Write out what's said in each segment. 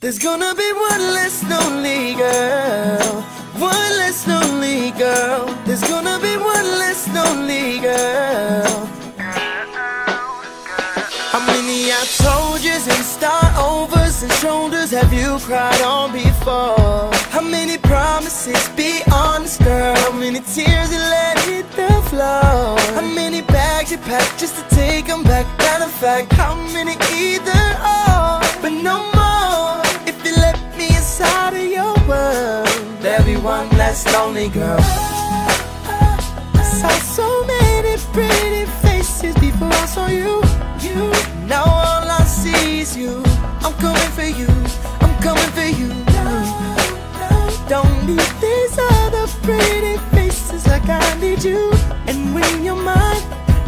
There's gonna be one less lonely girl, one less lonely girl. There's gonna be one less lonely girl. How many out soldiers and start overs and shoulders have you cried on before? How many promises, be honest girl, how many tears you let hit the floor? How many bags you pack just to take them back? Matter of fact, how many either or? But no more, if you let me inside of your world, there'll be one less lonely girl. I saw so many pretty faces before I saw you. Now all I see is you. I'm coming for you, I'm coming for you. Don't need these other pretty faces like I need you. And when you're mine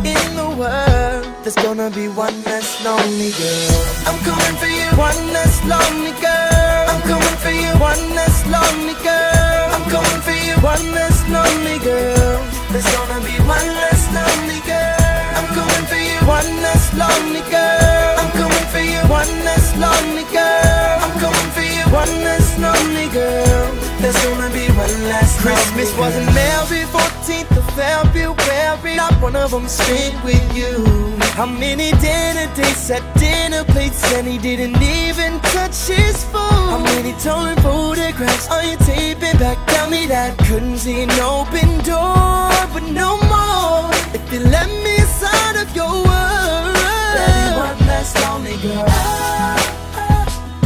in the world, there's gonna be one less lonely girl. I'm coming for you, one less lonely girl. I'm coming for you, one less lonely girl. I'm coming for you, one less lonely girl. There's gonna be one less lonely girl. I'm coming for you, one less lonely girl. I'm coming for you, one less lonely girl. I'm coming for you, one less lonely girl. There's gonna be one last Christmas. Wasn't Mary 14th of February. Not one of them spent with you. How many dinner dates at dinner plates and he didn't even touch his phone? How many stolen photographs are you taping back? Tell me that couldn't see an open door. But no more, if you let me inside of your world, there'll be one less lonely girl.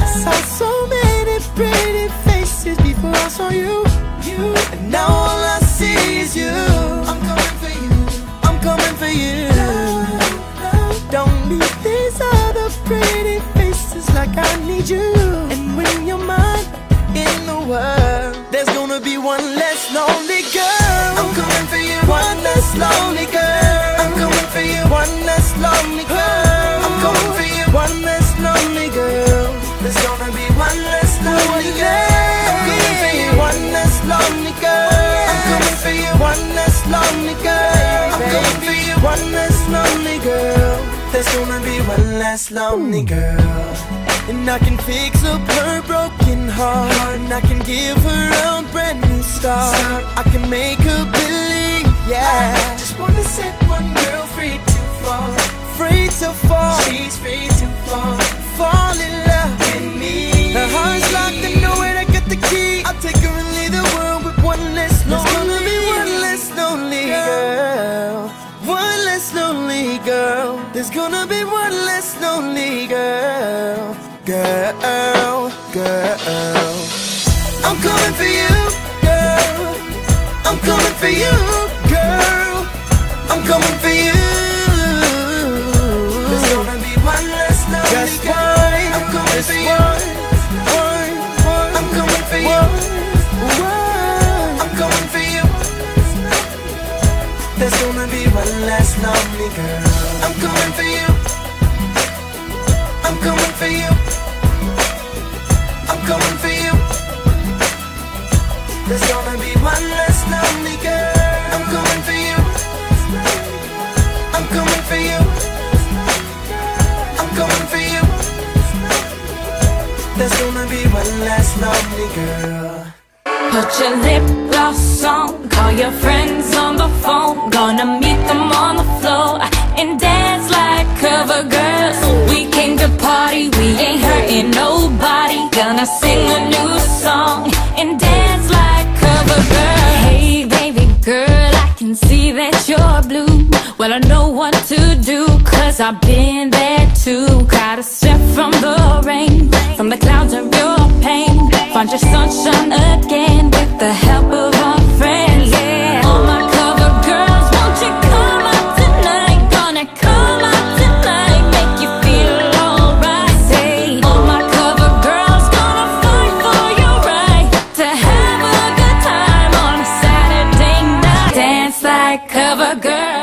I saw so many pretty faces before I saw you, and now all I see is you. I'm coming for you, I'm coming for you. Don't need these other pretty faces like I need you. And when you're mine in the world, there's gonna be one less lonely girl. I'm coming for you, one less lonely girl. I'm coming for you, one less lonely girl. I'm coming for you, one less lonely girl. There's gonna be one less lonely girl. One less lonely girl. I'm coming for you, one less lonely girl. I'm coming for you, one less lonely girl. There's gonna be one less lonely girl. And I can fix up her broken heart, and I can give her a brand new start. I can make her believe, yeah. I just wanna set one girl free to fall, free to fall. She's free to fall, fall in love with me. Her heart's locked and nowhere to get the key. I'll take her and leave the world with one less lonely. There's gonna be one less lonely girl, one less lonely girl. There's gonna be one less lonely girl, girl, girl. I'm coming for you, girl. I'm coming for you, girl. I'm coming for you. There's gonna be one less lonely just girl. One, I'm coming for you. One, I'm coming for you. One, I'm coming for you. There's gonna be one less lonely girl. I'm coming for you. I'm coming for you. I'm coming for you. There's gonna be one less lonely girl. I'm coming for you. I'm coming for you. I'm coming for you. There's gonna be one less lonely girl. Put your lip gloss on, call your friends on the phone. Gonna meet them on the floor and dance like cover girls. We came to party, we ain't hurting nobody. Gonna sing a new song and dance like girl. Hey baby girl, I can see that you're blue. Well, I know what to do, cause I've been there too. Gotta step from the rain, from the clouds of your pain. Find your sunshine again with the help of our friends. Yeah, all my cover girls, won't you come out tonight? Gonna come out tonight, make you feel alright. Say, all my cover girls, gonna fight for your right to have a good time on a Saturday night. Dance like cover girl.